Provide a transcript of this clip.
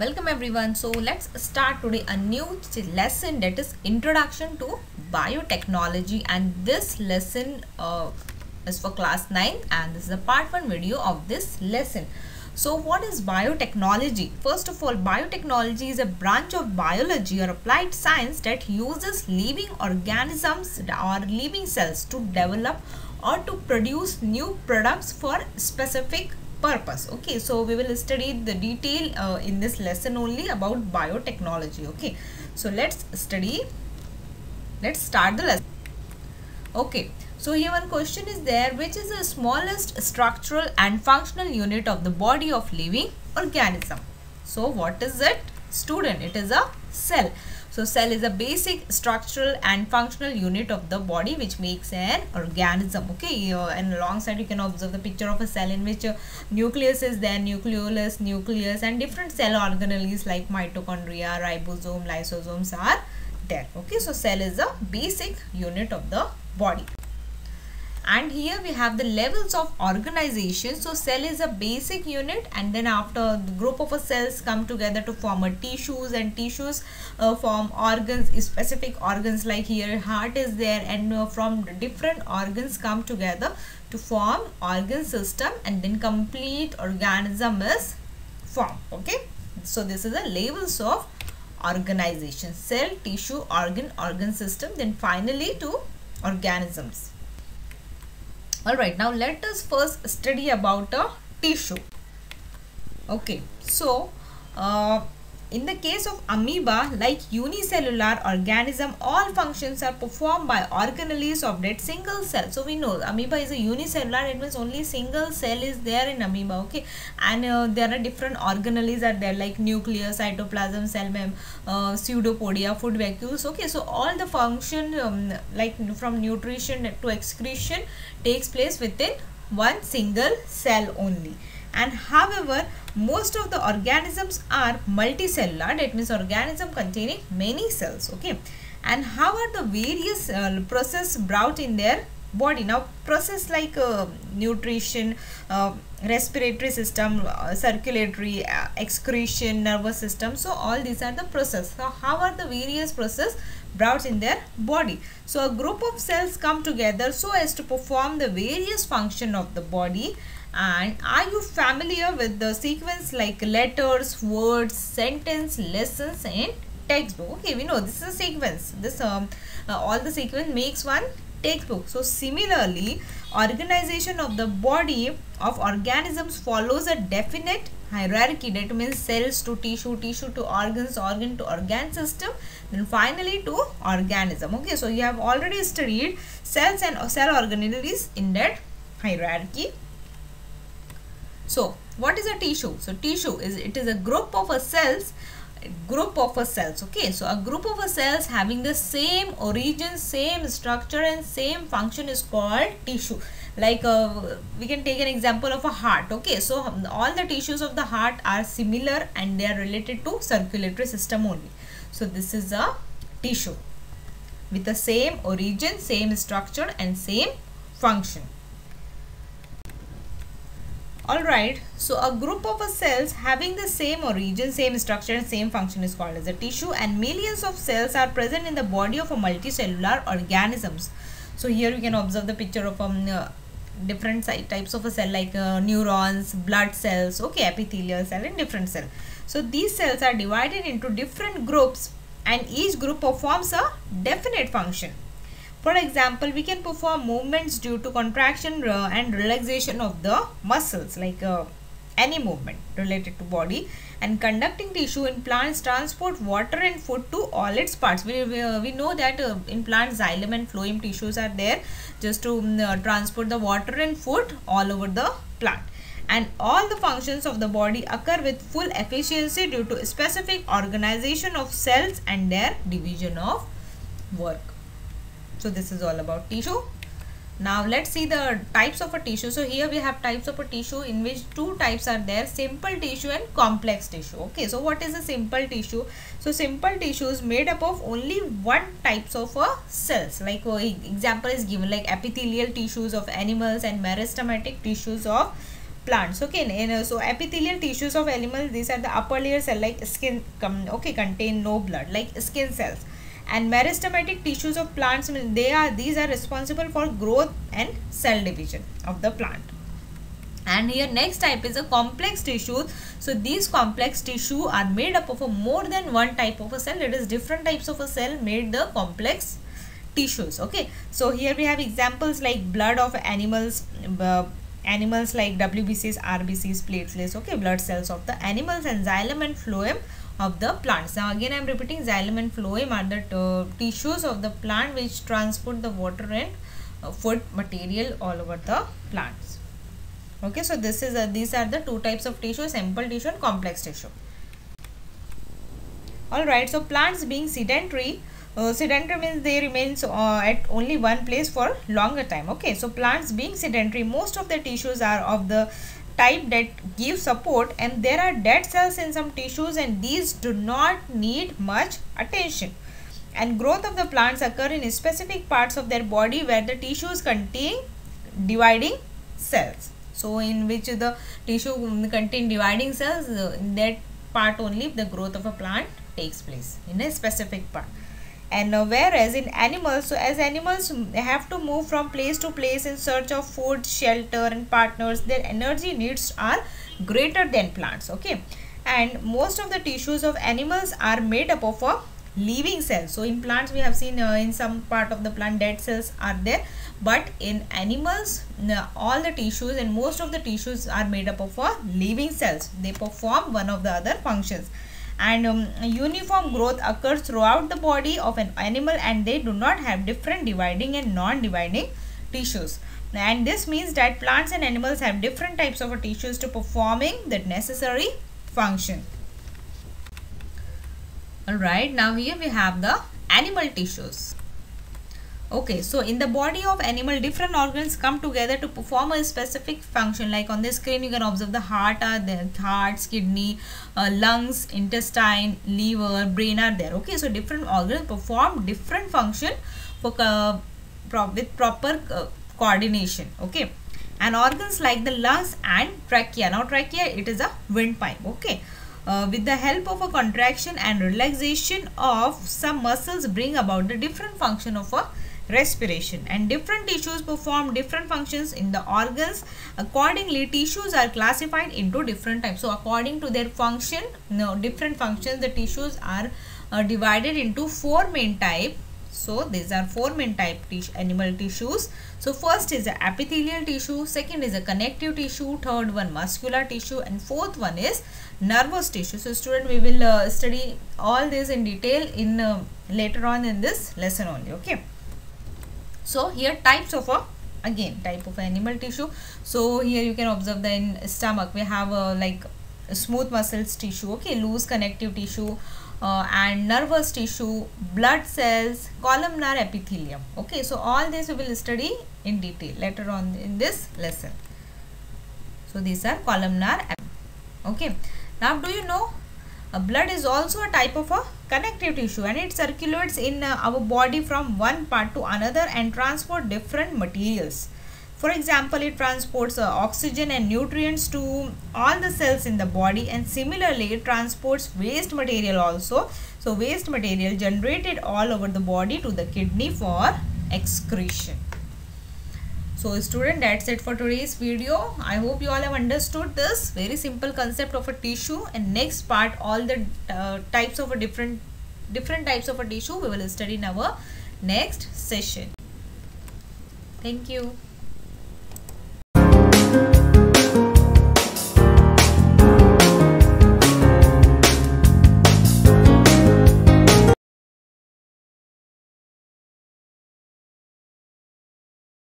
Welcome everyone. So let's start today a new lesson, that is introduction to biotechnology, and this lesson is for class 9 and this is the part 1 video of this lesson. So what is biotechnology? First of all, biotechnology is a branch of biology or applied science that uses living organisms or living cells to develop or to produce new products for specific purpose. Okay, so we will study the detail in this lesson only about biotechnology. Okay, so let's start the lesson. Okay, so here one question is there, which is the smallest structural and functional unit of the body of living organism? So what is it, student? It is a cell. So cell is a basic structural and functional unit of the body which makes an organism. Okay, and alongside you can observe the picture of a cell in which nucleus is there, nucleolus, nucleus, and different cell organelles like mitochondria, ribosome, lysosomes are there. Okay, so cell is a basic unit of the body. And here we have the levels of organization. So cell is a basic unit, and then after the group of cells come together to form a tissues, and tissues form organs, specific organs like here heart is there, and from different organs come together to form organ system, and then complete organism is formed. Okay, so this is the levels of organization: cell, tissue, organ, organ system, then finally to organisms. Alright, now let us first study about a tissue. Okay, so in the case of amoeba, like unicellular organism, all functions are performed by organelles of that single cell. So we know amoeba is a unicellular, it means only single cell is there in amoeba. Okay, and there are different organelles are there like nucleus, cytoplasm, cell membrane, pseudopodia, food vacuoles. Okay, so all the function like from nutrition to excretion takes place within one single cell only. And however, most of the organisms are multicellular, that means organism containing many cells. Okay, and how are the various process brought in their body? Now process like nutrition, respiratory system, circulatory, excretion, nervous system. So all these are the process. So how are the various process brought in their body? So a group of cells come together so as to perform the various function of the body. And are you familiar with the sequence like letters, words, sentence, lessons and textbook? Okay, we know this is a sequence. This all the sequence makes one textbook. So similarly, organization of the body of organisms follows a definite hierarchy, that means cells to tissue, tissue to organs, organ to organ system, then finally to organism. Okay, so you have already studied cells and cell organelles in that hierarchy. So what is a tissue? So tissue is, it is a group of a cells, okay, so a group of a cells having the same origin, same structure and same function is called tissue. Like we can take an example of a heart. Okay, so all the tissues of the heart are similar and they are related to circulatory system only. So this is a tissue with the same origin, same structure and same function. Alright, so a group of cells having the same origin, same structure and same function is called as a tissue, and millions of cells are present in the body of a multicellular organisms. So here you can observe the picture of different types of a cell like neurons, blood cells, okay, epithelial cell and different cell. So these cells are divided into different groups and each group performs a definite function. For example, we can perform movements due to contraction and relaxation of the muscles, like any movement related to body, and conducting tissue in plants transport water and food to all its parts. We know that in plants xylem and phloem tissues are there just to transport the water and food all over the plant. And all the functions of the body occur with full efficiency due to specific organization of cells and their division of work. So this is all about tissue. Now let's see the types of a tissue. So here we have types of a tissue in which two types are there, simple tissue and complex tissue. Okay, so what is a simple tissue? So simple tissue is made up of only one types of cells, like example is given like epithelial tissues of animals and meristematic tissues of plants. Okay, and so epithelial tissues of animals, these are the upper layer cell like skin, okay, contain no blood like skin cells, and meristematic tissues of plants, these are responsible for growth and cell division of the plant. And here next type is a complex tissues. So these complex tissue are made up of more than one type of a cell. It is different types of a cell made the complex tissues. Okay, so here we have examples like blood of animals, animals like WBCs, RBCs, platelets, okay, blood cells of the animals, and xylem and phloem of the plants. Now again I am repeating, xylem and phloem are the tissues of the plant which transport the water and food material all over the plants. Okay, so this is these are the two types of tissue, simple tissue and complex tissue. All right, so plants being sedentary, sedentary means they remains at only one place for longer time. Okay, so plants being sedentary, most of the tissues are of the type that give support, and there are dead cells in some tissues, and these do not need much attention. And growth of the plants occur in specific parts of their body where the tissues contain dividing cells. So in which the tissue contain dividing cells, in that part only the growth of a plant takes place, in a specific part. And whereas in animals, so as animals have to move from place to place in search of food, shelter and partners, their energy needs are greater than plants. Okay, and most of the tissues of animals are made up of a living cells. So in plants we have seen in some part of the plant dead cells are there, but in animals all the tissues and most of the tissues are made up of living cells. They perform one of the other functions. And uniform growth occurs throughout the body of an animal, and they do not have different dividing and non-dividing tissues. And this means that plants and animals have different types of tissues to performing the necessary function. Alright, now here we have the animal tissues. Okay, so in the body of animal, different organs come together to perform a specific function. Like on the screen you can observe the heart are there, hearts, kidney, lungs, intestine, liver, brain are there. Okay, so different organs perform different function for, with proper coordination. Okay, and organs like the lungs and trachea. Now trachea, it is a windpipe. Okay. With the help of a contraction and relaxation of some muscles bring about the different function of a respiration, and different tissues perform different functions in the organs. Accordingly, tissues are classified into different types. So according to their function, different functions, the tissues are divided into four main types. So these are four main type animal tissues. So first is the epithelial tissue, second is the connective tissue, third one muscular tissue, and fourth one is nervous tissue. So student, we will study all this in detail in later on in this lesson only. Okay, so here types of again type of animal tissue. So here you can observe that in stomach we have like smooth muscles tissue, okay, loose connective tissue, and nervous tissue, blood cells, columnar epithelium. Okay, so all this we will study in detail later on in this lesson. So these are columnar epithelium. Okay, now do you know blood is also a type of a connective tissue, and it circulates in our body from one part to another and transport different materials. For example, it transports oxygen and nutrients to all the cells in the body, and similarly it transports waste material also. So waste material generated all over the body to the kidney for excretion. So student, that's it for today's video. I hope you all have understood this very simple concept of a tissue, and next part all the types of a different types of a tissue we will study in our next session. Thank you.